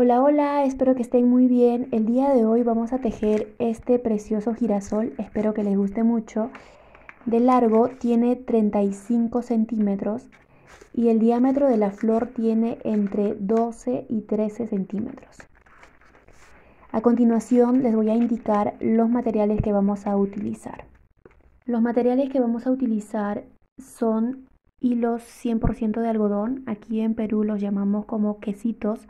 Hola, hola, espero que estén muy bien. El día de hoy vamos a tejer este precioso girasol, espero que les guste mucho. De largo tiene 35 centímetros y el diámetro de la flor tiene entre 12 y 13 centímetros. A continuación les voy a indicar los materiales que vamos a utilizar. Los materiales que vamos a utilizar son hilos 100% de algodón, aquí en Perú los llamamos como quesitos.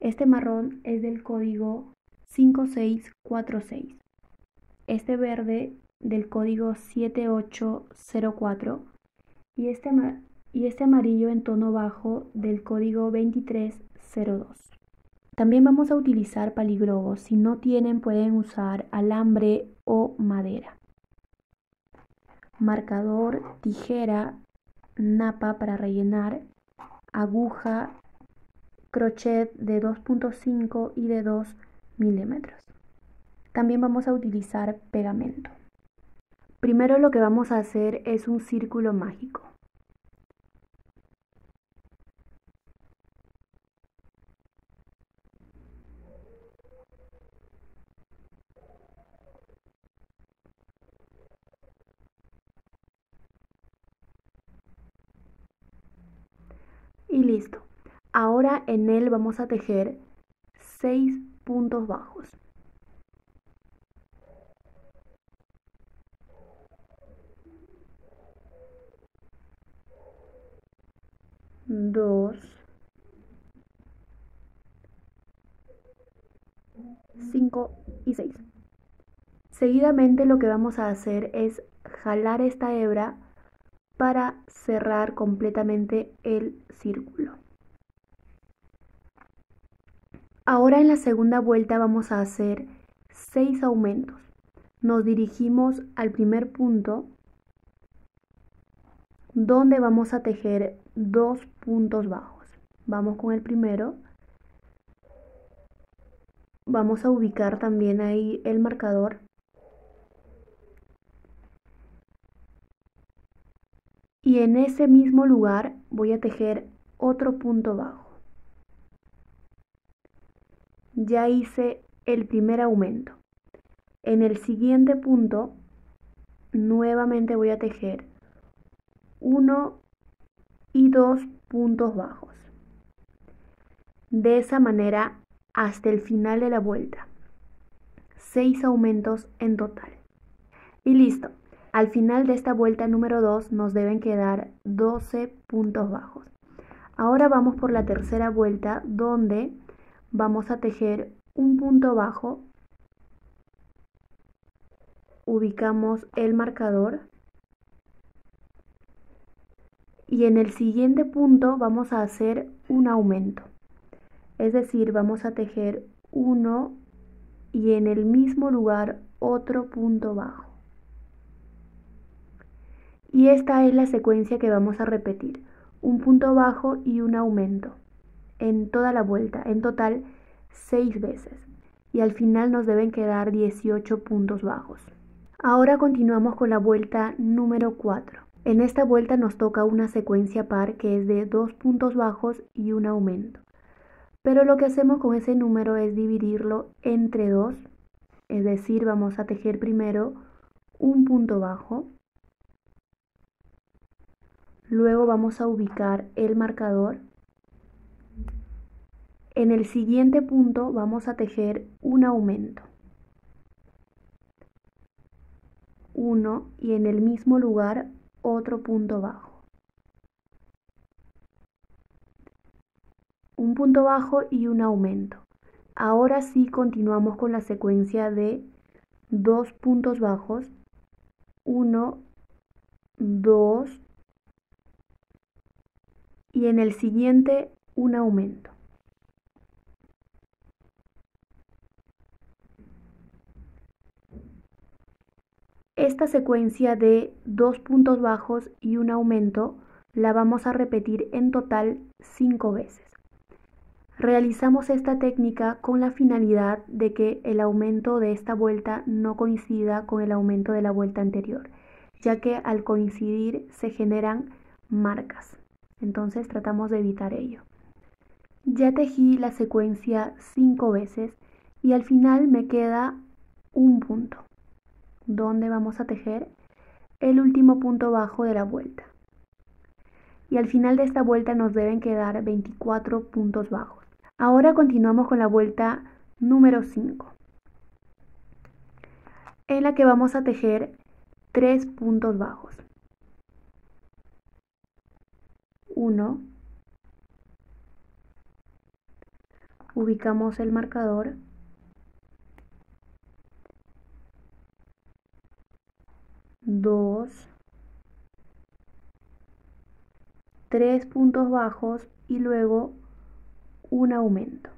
Este marrón es del código 5646, este verde del código 7804 y este amarillo en tono bajo del código 2302. También vamos a utilizar paliglobos, si no tienen pueden usar alambre o madera. Marcador, tijera, napa para rellenar, aguja, crochet de 2.5 y de 2 milímetros. También vamos a utilizar pegamento. Primero lo que vamos a hacer es un círculo mágico. Y listo. Ahora en él vamos a tejer 6 puntos bajos. Dos, 5 y 6. Seguidamente lo que vamos a hacer es jalar esta hebra para cerrar completamente el círculo. Ahora en la segunda vuelta vamos a hacer 6 aumentos. Nos dirigimos al primer punto donde vamos a tejer 2 puntos bajos. Vamos con el primero. Vamos a ubicar también ahí el marcador. Y en ese mismo lugar voy a tejer otro punto bajo. Ya hice el primer aumento. En el siguiente punto nuevamente voy a tejer 1 y 2 puntos bajos. De esa manera hasta el final de la vuelta. 6 aumentos en total. Y listo. Al final de esta vuelta número 2 nos deben quedar 12 puntos bajos. Ahora vamos por la tercera vuelta donde vamos a tejer un punto bajo, ubicamos el marcador y en el siguiente punto vamos a hacer un aumento. Es decir, vamos a tejer 1 y en el mismo lugar otro punto bajo. Y esta es la secuencia que vamos a repetir, un punto bajo y un aumento. En toda la vuelta, en total 6 veces, y al final nos deben quedar 18 puntos bajos. Ahora continuamos con la vuelta número 4. En esta vuelta nos toca una secuencia par que es de 2 puntos bajos y un aumento. Pero lo que hacemos con ese número es dividirlo entre 2, es decir, vamos a tejer primero un punto bajo, luego vamos a ubicar el marcador. En el siguiente punto vamos a tejer un aumento. 1 y en el mismo lugar otro punto bajo. Un punto bajo y un aumento. Ahora sí continuamos con la secuencia de 2 puntos bajos. 1, 2 y en el siguiente un aumento. Esta secuencia de 2 puntos bajos y un aumento la vamos a repetir en total 5 veces. Realizamos esta técnica con la finalidad de que el aumento de esta vuelta no coincida con el aumento de la vuelta anterior, ya que al coincidir se generan marcas. Entonces tratamos de evitar ello. Ya tejí la secuencia 5 veces y al final me queda un punto, donde vamos a tejer el último punto bajo de la vuelta. Y al final de esta vuelta nos deben quedar 24 puntos bajos. Ahora continuamos con la vuelta número 5, en la que vamos a tejer 3 puntos bajos. 1. Ubicamos el marcador. 2. 3 puntos bajos y luego un aumento.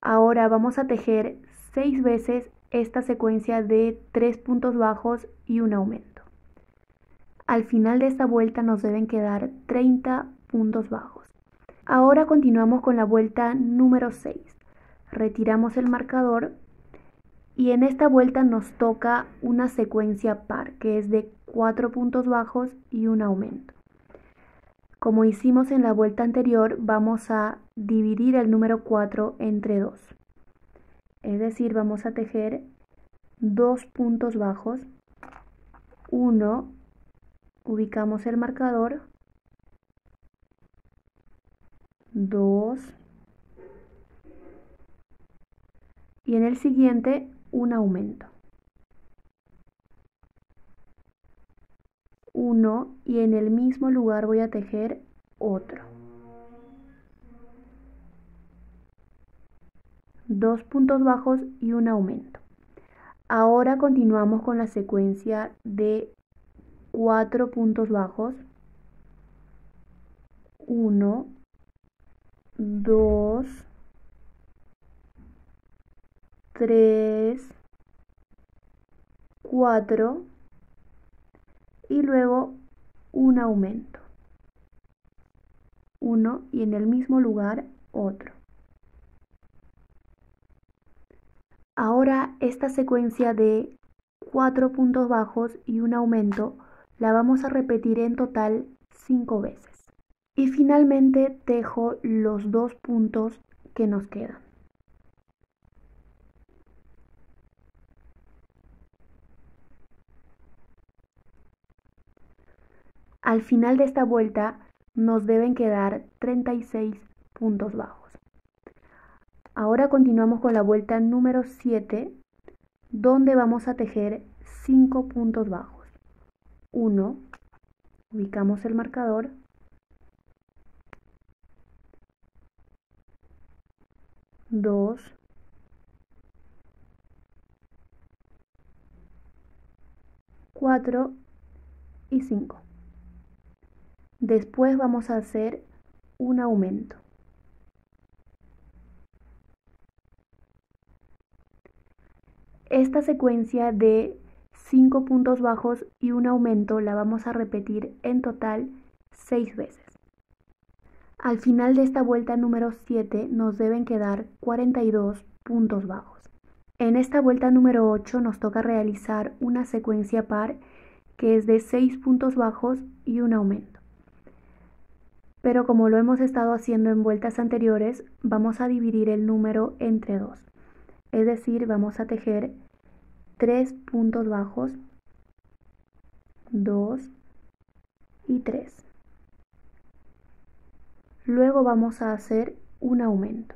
Ahora vamos a tejer 6 veces esta secuencia de 3 puntos bajos y un aumento. Al final de esta vuelta nos deben quedar 30 puntos bajos. Ahora continuamos con la vuelta número 6. Retiramos el marcador y en esta vuelta nos toca una secuencia par, que es de 4 puntos bajos y un aumento. Como hicimos en la vuelta anterior, vamos a dividir el número 4 entre 2. Es decir, vamos a tejer 2 puntos bajos. 1, ubicamos el marcador. 2. Y en el siguiente, un aumento. 1 y en el mismo lugar voy a tejer otro. 2 puntos bajos y un aumento. Ahora continuamos con la secuencia de 4 puntos bajos. 1, 2, 3, 4 y luego un aumento. 1 y en el mismo lugar otro. Ahora esta secuencia de 4 puntos bajos y un aumento la vamos a repetir en total 5 veces. Y finalmente tejo los 2 puntos que nos quedan. Al final de esta vuelta nos deben quedar 36 puntos bajos. Ahora continuamos con la vuelta número 7, donde vamos a tejer 5 puntos bajos. 1, ubicamos el marcador. 2, 4 y 5. Después vamos a hacer un aumento. Esta secuencia de 5 puntos bajos y un aumento la vamos a repetir en total 6 veces. Al final de esta vuelta número 7 nos deben quedar 42 puntos bajos. En esta vuelta número 8 nos toca realizar una secuencia par que es de 6 puntos bajos y un aumento. Pero como lo hemos estado haciendo en vueltas anteriores, vamos a dividir el número entre 2. Es decir, vamos a tejer 3 puntos bajos, 2 y 3. Luego vamos a hacer un aumento.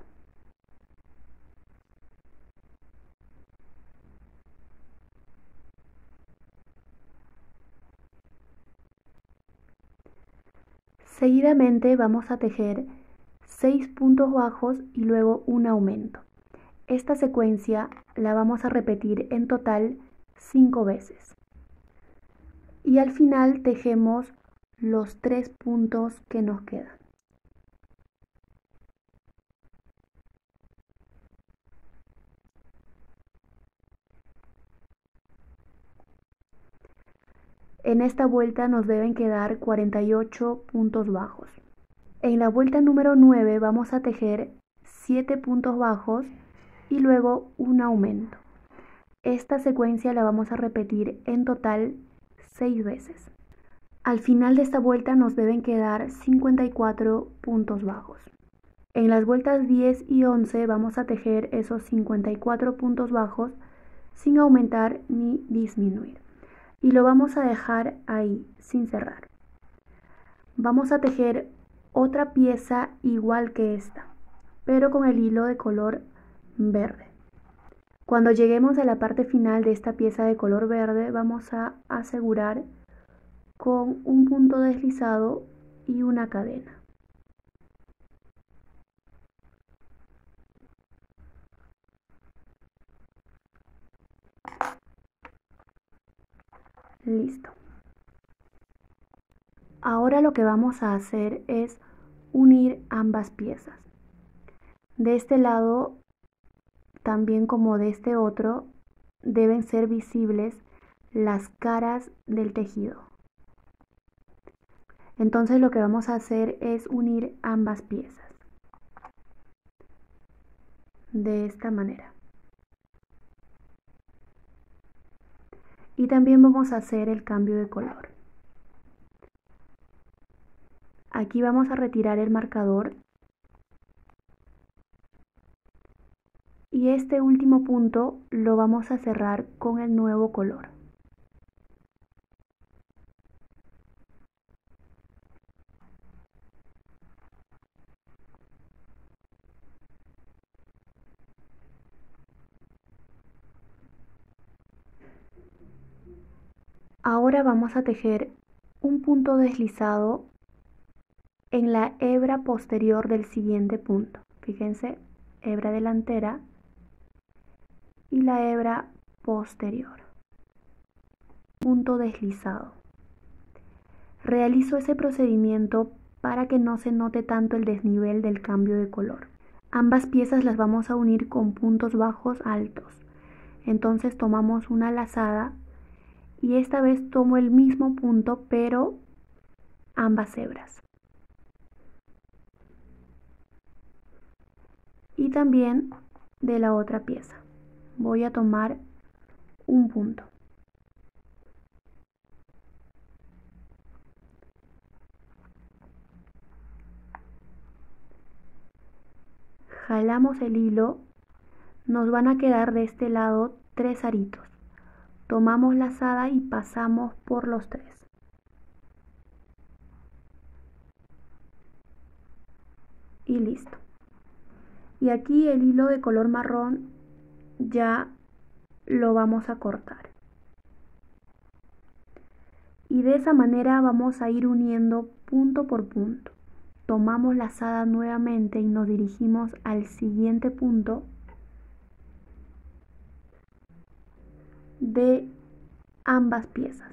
Seguidamente vamos a tejer 6 puntos bajos y luego un aumento. Esta secuencia la vamos a repetir en total 5 veces. Y al final tejemos los 3 puntos que nos quedan. En esta vuelta nos deben quedar 48 puntos bajos. En la vuelta número 9 vamos a tejer 7 puntos bajos y luego un aumento. Esta secuencia la vamos a repetir en total 6 veces. Al final de esta vuelta nos deben quedar 54 puntos bajos. En las vueltas 10 y 11 vamos a tejer esos 54 puntos bajos sin aumentar ni disminuir. Y lo vamos a dejar ahí, sin cerrar. Vamos a tejer otra pieza igual que esta, pero con el hilo de color verde. Cuando lleguemos a la parte final de esta pieza de color verde, vamos a asegurar con un punto deslizado y una cadena. Listo. Ahora lo que vamos a hacer es unir ambas piezas. De este lado, también como de este otro, deben ser visibles las caras del tejido. Entonces lo que vamos a hacer es unir ambas piezas. De esta manera. Y también vamos a hacer el cambio de color. Aquí vamos a retirar el marcador. Y este último punto lo vamos a cerrar con el nuevo color. Ahora vamos a tejer un punto deslizado en la hebra posterior del siguiente punto. Fíjense, hebra delantera y la hebra posterior. Punto deslizado. Realizo ese procedimiento para que no se note tanto el desnivel del cambio de color. Ambas piezas las vamos a unir con puntos bajos altos. Entonces tomamos una lazada. Y esta vez tomo el mismo punto, pero ambas hebras. Y también de la otra pieza. Voy a tomar un punto. Jalamos el hilo. Nos van a quedar de este lado 3 aritos. Tomamos lazada y pasamos por los 3. Y listo. Y aquí el hilo de color marrón ya lo vamos a cortar. Y de esa manera vamos a ir uniendo punto por punto. Tomamos lazada nuevamente y nos dirigimos al siguiente punto de ambas piezas.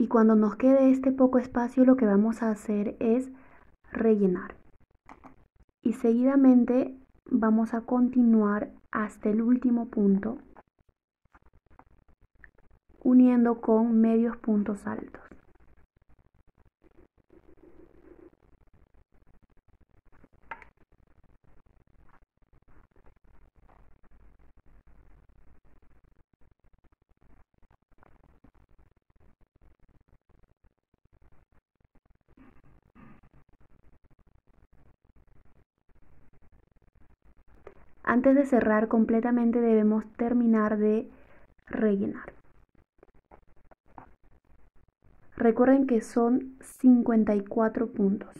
Y cuando nos quede este poco espacio, lo que vamos a hacer es rellenar. Y seguidamente vamos a continuar hasta el último punto, uniendo con medios puntos altos. Antes de cerrar completamente debemos terminar de rellenar. Recuerden que son 54 puntos.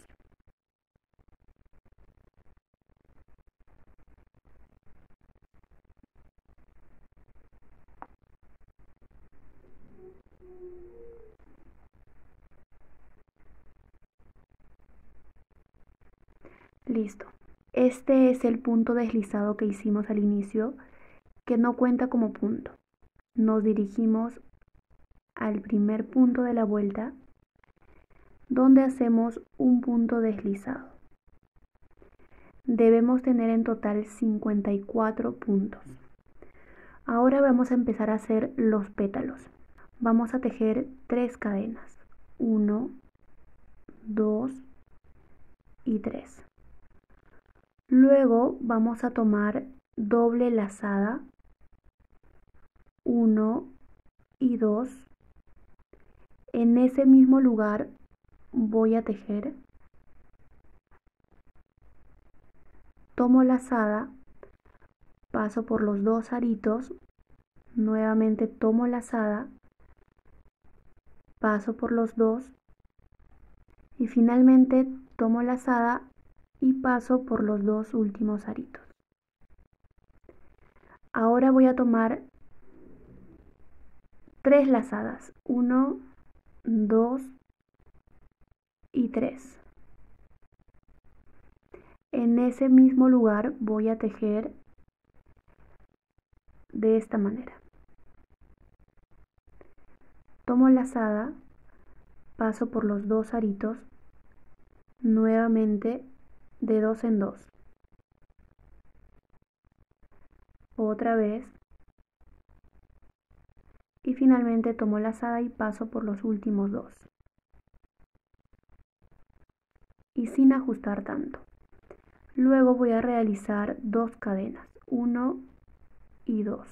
Listo. Este es el punto deslizado que hicimos al inicio, que no cuenta como punto. Nos dirigimos al primer punto de la vuelta, donde hacemos un punto deslizado. Debemos tener en total 54 puntos. Ahora vamos a empezar a hacer los pétalos. Vamos a tejer 3 cadenas. 1, 2 y 3. Luego vamos a tomar doble lazada. 1 y 2. En ese mismo lugar voy a tejer. Tomo lazada. Paso por los 2 aritos, nuevamente tomo lazada, paso por los 2 y finalmente tomo lazada y paso por los 2 últimos aritos. Ahora voy a tomar 3 lazadas, 1, 2 y 3. En ese mismo lugar voy a tejer de esta manera. Tomo lazada, paso por los 2 aritos, nuevamente de 2 en 2. Otra vez. Y finalmente tomo lazada y paso por los últimos 2. Y sin ajustar tanto. Luego voy a realizar 2 cadenas. 1 y 2,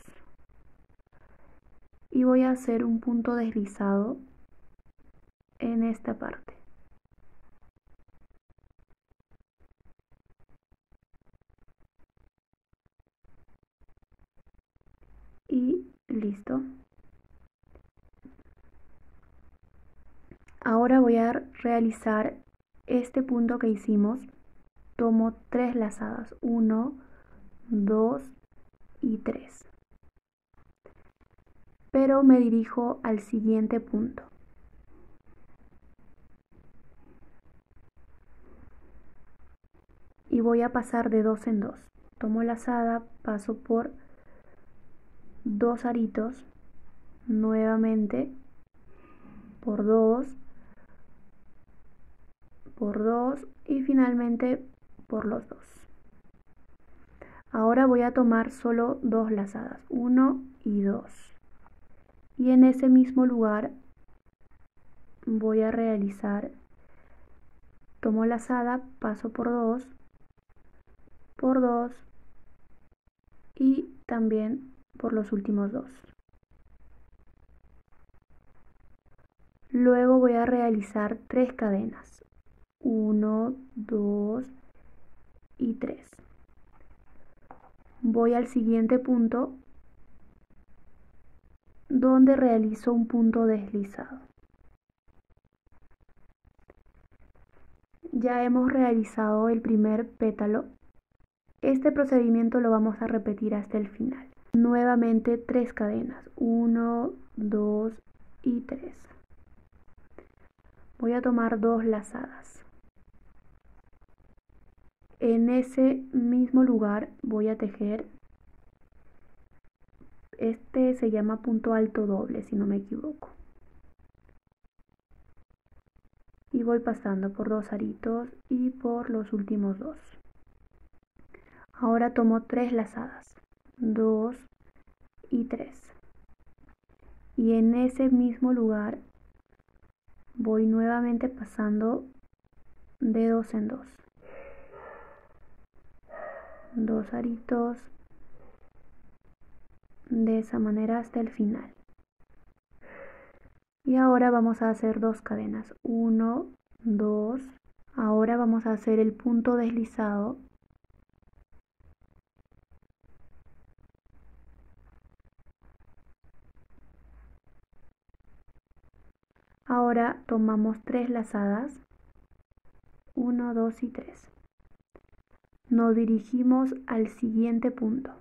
y voy a hacer un punto deslizado en esta parte. Y listo. Ahora voy a realizar este punto que hicimos. Tomo 3 lazadas, 1, 2 y 3, pero me dirijo al siguiente punto. Y voy a pasar de 2 en 2. Tomo lazada, paso por 2 aritos, nuevamente por 2, por 2 y finalmente por los 2. Ahora voy a tomar solo 2 lazadas, 1 y 2. Y en ese mismo lugar voy a realizar, tomo lazada, paso por 2 y también por los últimos 2. Luego voy a realizar 3 cadenas, 1, 2 y 3. Voy al siguiente punto donde realizo un punto deslizado. Ya hemos realizado el primer pétalo. Este procedimiento lo vamos a repetir hasta el final. Nuevamente 3 cadenas, 1, 2 y 3. Voy a tomar 2 lazadas. En ese mismo lugar voy a tejer, este se llama punto alto doble si no me equivoco. Y voy pasando por 2 aritos y por los últimos 2. Ahora tomo 3 lazadas, 2 y 3. Y en ese mismo lugar voy nuevamente pasando de 2 en 2. 2 aritos, de esa manera hasta el final. Y ahora vamos a hacer 2 cadenas, 1, 2. Ahora vamos a hacer el punto deslizado. Ahora tomamos 3 lazadas, 1, 2 y 3. Nos dirigimos al siguiente punto.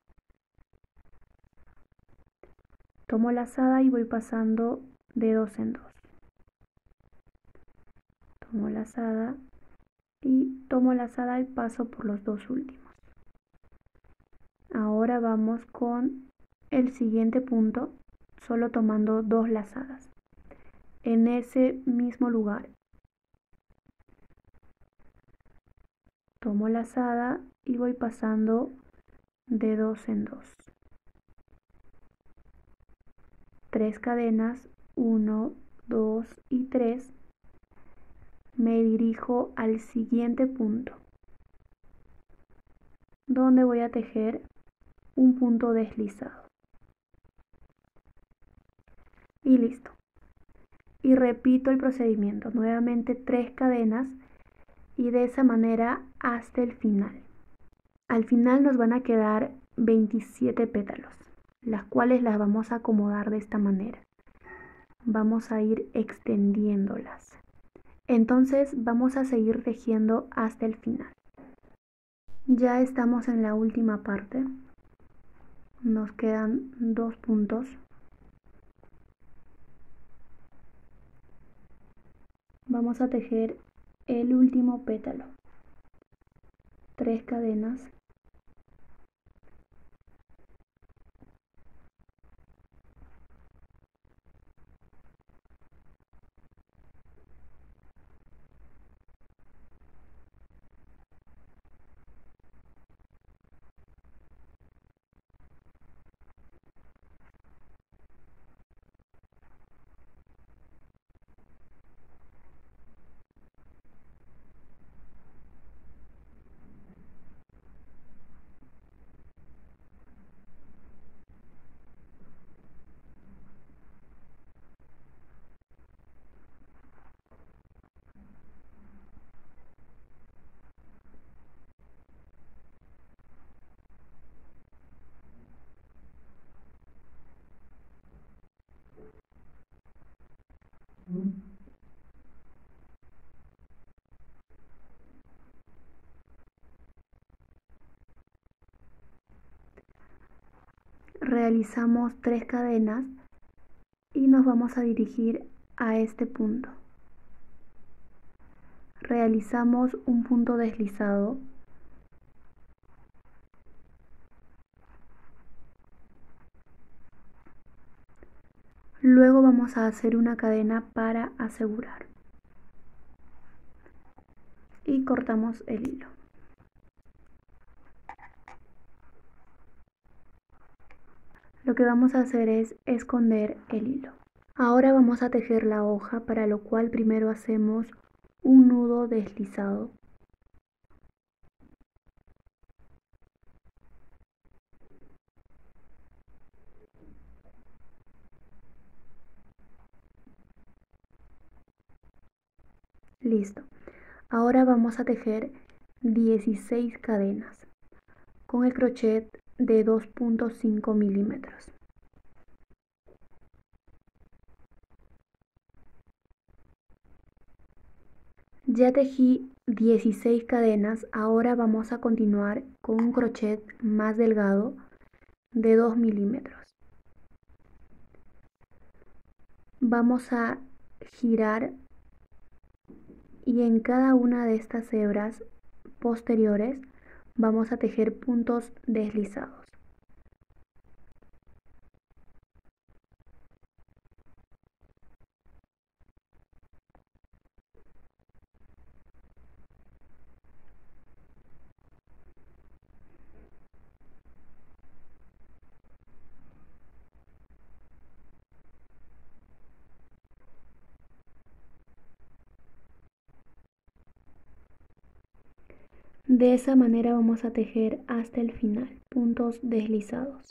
Tomo lazada y voy pasando de 2 en 2. Tomo lazada y tomo lazada y paso por los dos últimos. Ahora vamos con el siguiente punto, solo tomando dos lazadas en ese mismo lugar. Tomo lazada y voy pasando de dos en dos. Tres cadenas, 1, 2 y 3. Me dirijo al siguiente punto, donde voy a tejer un punto deslizado. Y listo. Y repito el procedimiento, nuevamente 3 cadenas y de esa manera hasta el final. Al final nos van a quedar 27 pétalos, las cuales las vamos a acomodar de esta manera. Vamos a ir extendiéndolas. Entonces vamos a seguir tejiendo hasta el final. Ya estamos en la última parte. Nos quedan 2 puntos. Vamos a tejer el último pétalo. 3 cadenas. Realizamos 3 cadenas y nos vamos a dirigir a este punto. Realizamos un punto deslizado. Luego vamos a hacer una cadena para asegurar. Y cortamos el hilo. Lo que vamos a hacer es esconder el hilo. Ahora vamos a tejer la hoja, para lo cual primero hacemos un nudo deslizado. Listo. Ahora vamos a tejer 16 cadenas con el crochet de 2.5 milímetros. Ya tejí 16 cadenas, ahora vamos a continuar con un crochet más delgado de 2 milímetros. Vamos a girar y en cada una de estas hebras posteriores vamos a tejer puntos deslizados. De esa manera vamos a tejer hasta el final, puntos deslizados.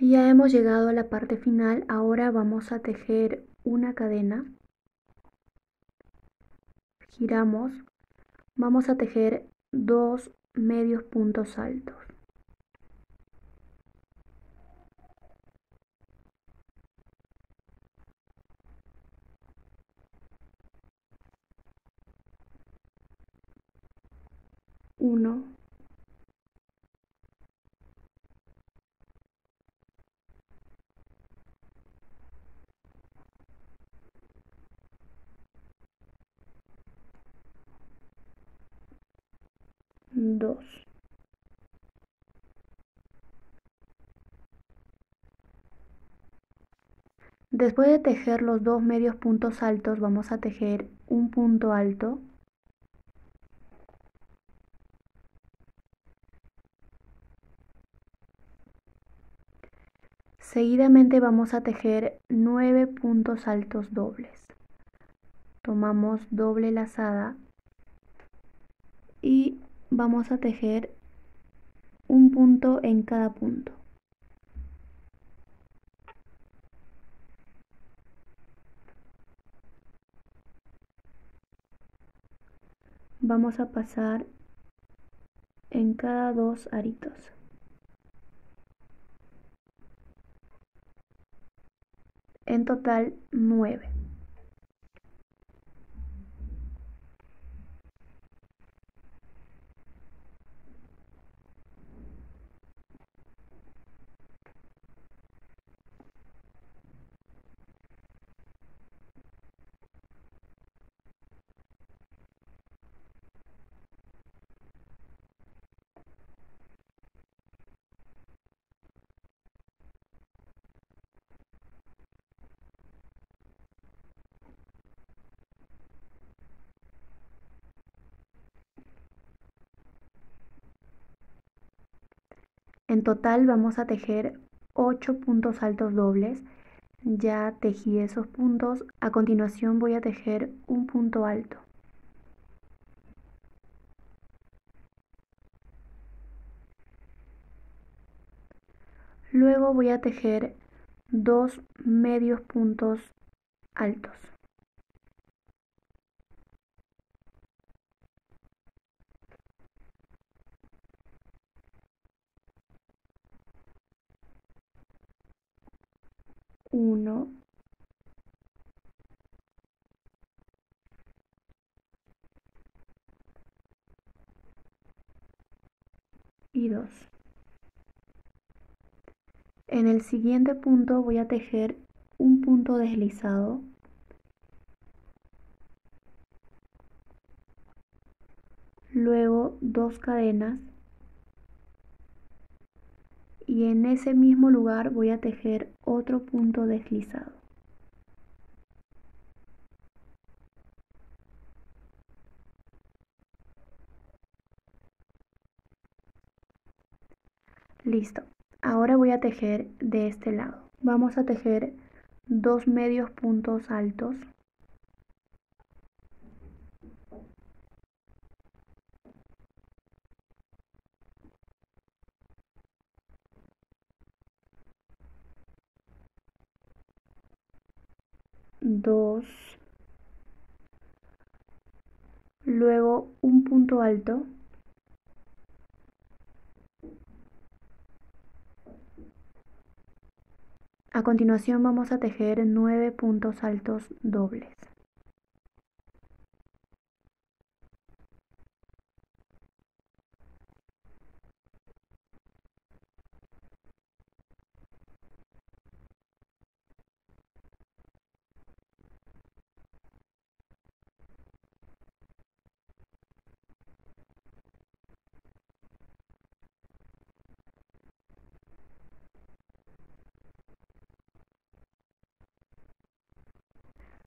Ya hemos llegado a la parte final, ahora vamos a tejer una cadena. Giramos, vamos a tejer 2 medios puntos altos. 1, 2, Después de tejer los dos medios puntos altos, vamos a tejer un punto alto . Seguidamente vamos a tejer 9 puntos altos dobles. Tomamos doble lazada y vamos a tejer un punto en cada punto. Vamos a pasar en cada dos aritos. En total 9. En total vamos a tejer 8 puntos altos dobles. Ya tejí esos puntos. A continuación voy a tejer un punto alto. Luego voy a tejer 2 medios puntos altos. Uno, y 2. En el siguiente punto voy a tejer un punto deslizado . Luego 2 cadenas y en ese mismo lugar voy a tejer otro punto deslizado. Listo. Ahora voy a tejer de este lado. Vamos a tejer 2 medios puntos altos. Luego un punto alto . A continuación vamos a tejer 9 puntos altos dobles .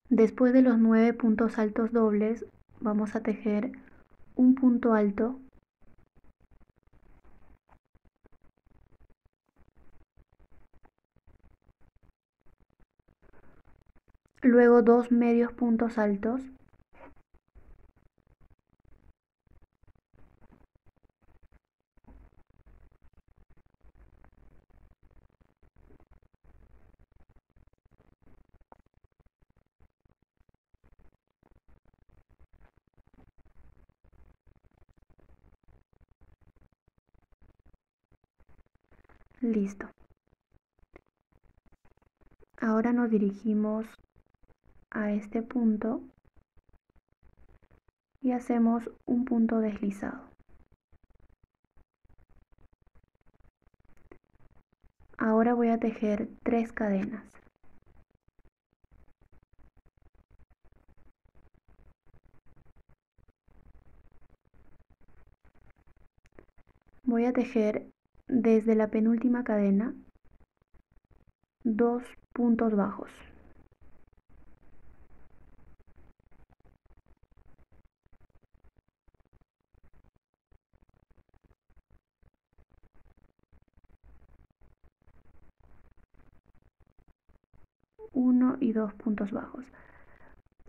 Después de los 9 puntos altos dobles, vamos a tejer un punto alto . Luego 2 medios puntos altos . Listo. Ahora nos dirigimos a este punto y hacemos un punto deslizado. Ahora voy a tejer 3 cadenas. Voy a tejer desde la penúltima cadena 2 puntos bajos. Uno y 2 puntos bajos.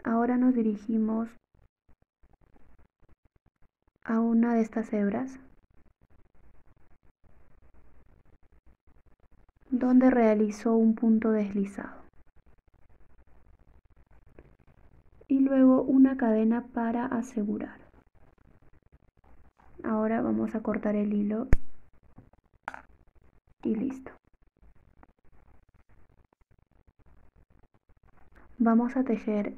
Ahora nos dirigimos a una de estas hebras, donde realizo un punto deslizado y luego una cadena para asegurar. Ahora vamos a cortar el hilo y listo. Vamos a tejer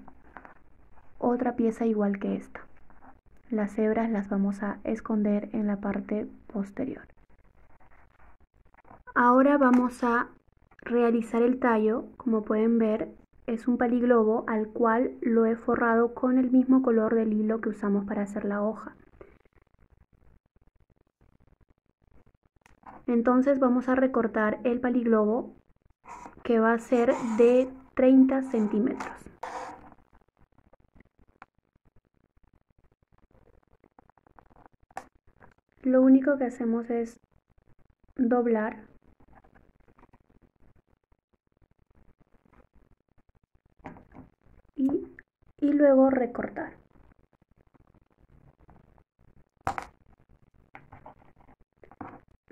otra pieza igual que esta. Las hebras las vamos a esconder en la parte posterior. Ahora vamos a realizar el tallo. Como pueden ver, es un paliglobo al cual lo he forrado con el mismo color del hilo que usamos para hacer la hoja. Entonces vamos a recortar el paliglobo, que va a ser de 30 centímetros. Lo único que hacemos es doblar y luego recortar.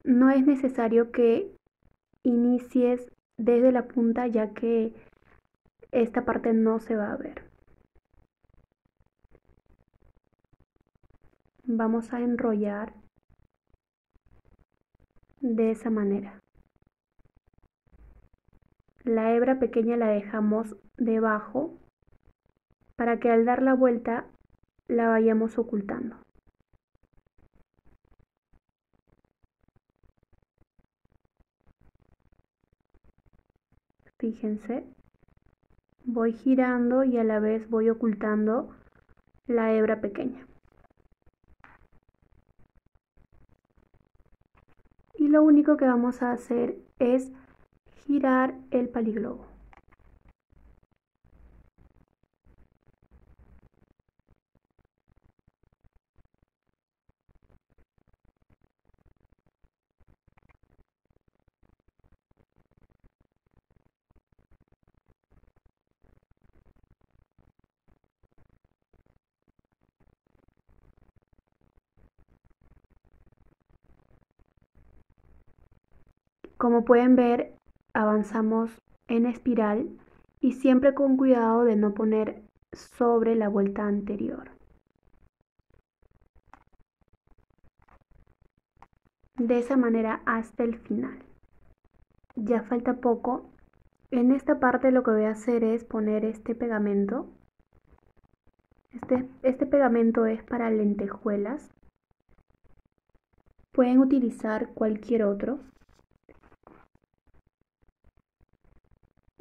No es necesario que inicies desde la punta, ya que esta parte no se va a ver. Vamos a enrollar de esa manera. La hebra pequeña la dejamos debajo, para que al dar la vuelta la vayamos ocultando. Fíjense, voy girando y a la vez voy ocultando la hebra pequeña. Y lo único que vamos a hacer es girar el paliglobo. Como pueden ver, avanzamos en espiral y siempre con cuidado de no poner sobre la vuelta anterior. De esa manera hasta el final. Ya falta poco. En esta parte lo que voy a hacer es poner este pegamento. Este pegamento es para lentejuelas. Pueden utilizar cualquier otro.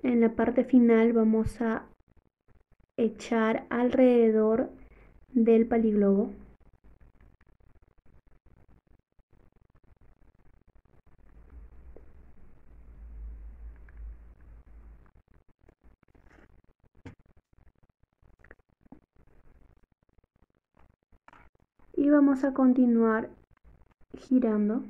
En la parte final vamos a echar alrededor del paliglobo. Y vamos a continuar girando.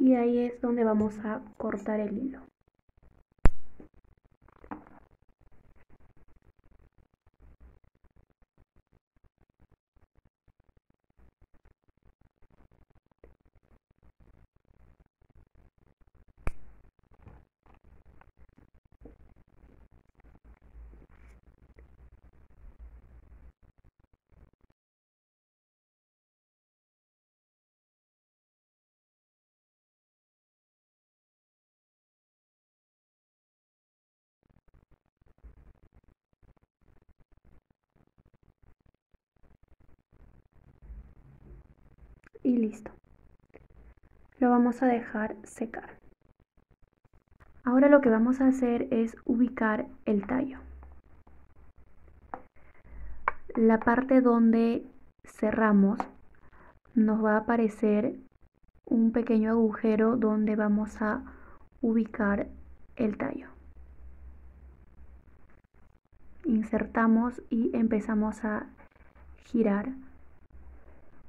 Y ahí es donde vamos a cortar el hilo. y listo. Lo vamos a dejar secar. Ahora lo que vamos a hacer es ubicar el tallo. La parte donde cerramos nos va a aparecer un pequeño agujero donde vamos a ubicar el tallo. Insertamos y empezamos a girar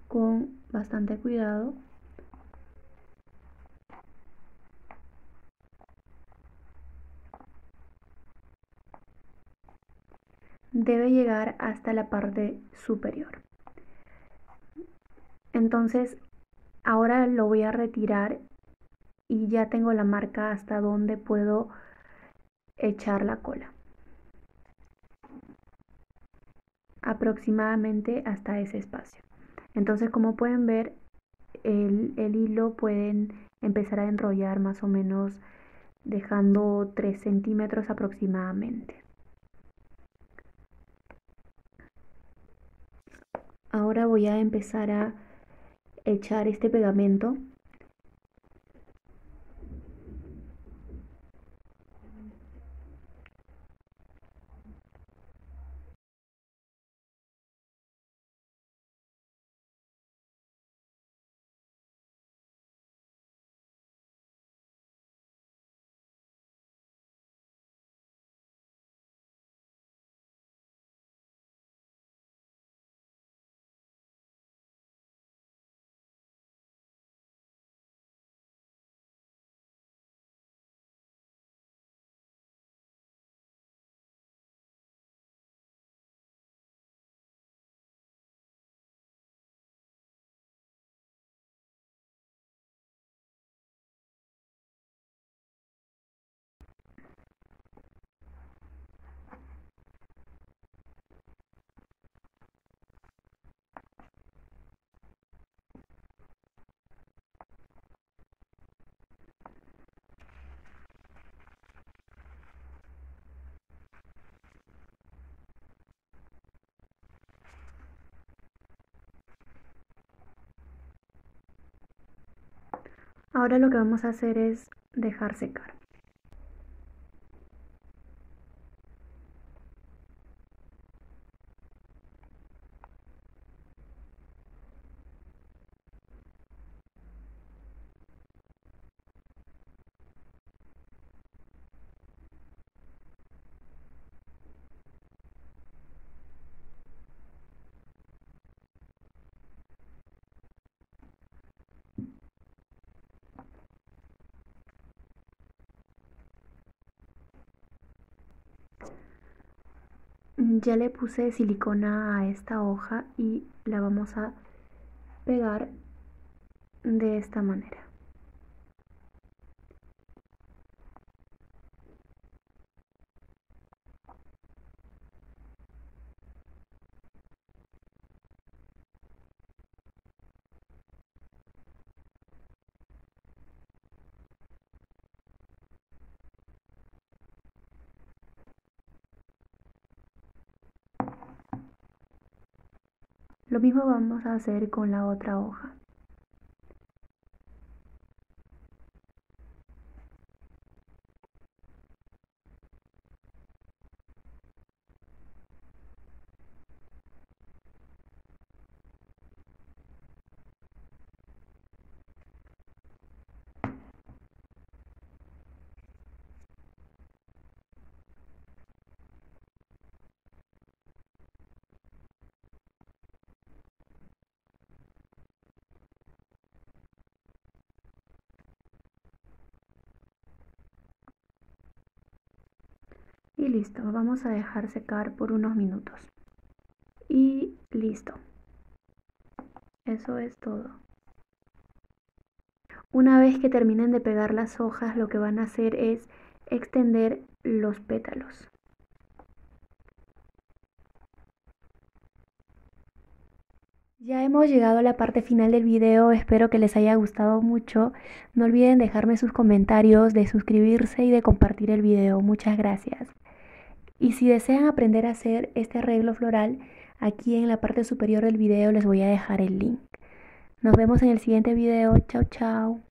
con bastante cuidado. Debe llegar hasta la parte superior. Entonces, ahora lo voy a retirar y ya tengo la marca hasta donde puedo echar la cola. Aproximadamente hasta ese espacio. Entonces, como pueden ver, el hilo pueden empezar a enrollar más o menos dejando 3 centímetros aproximadamente. Ahora voy a empezar a echar este pegamento. Ahora lo que vamos a hacer es dejar secar. Ya le puse silicona a esta hoja y la vamos a pegar de esta manera. Lo mismo vamos a hacer con la otra hoja. Y listo, vamos a dejar secar por unos minutos. Y listo. Eso es todo. Una vez que terminen de pegar las hojas, lo que van a hacer es extender los pétalos. Ya hemos llegado a la parte final del video, espero que les haya gustado mucho. No olviden dejarme sus comentarios, de suscribirse y de compartir el video. Muchas gracias. Y si desean aprender a hacer este arreglo floral, aquí en la parte superior del video les voy a dejar el link. Nos vemos en el siguiente video. Chao, chao.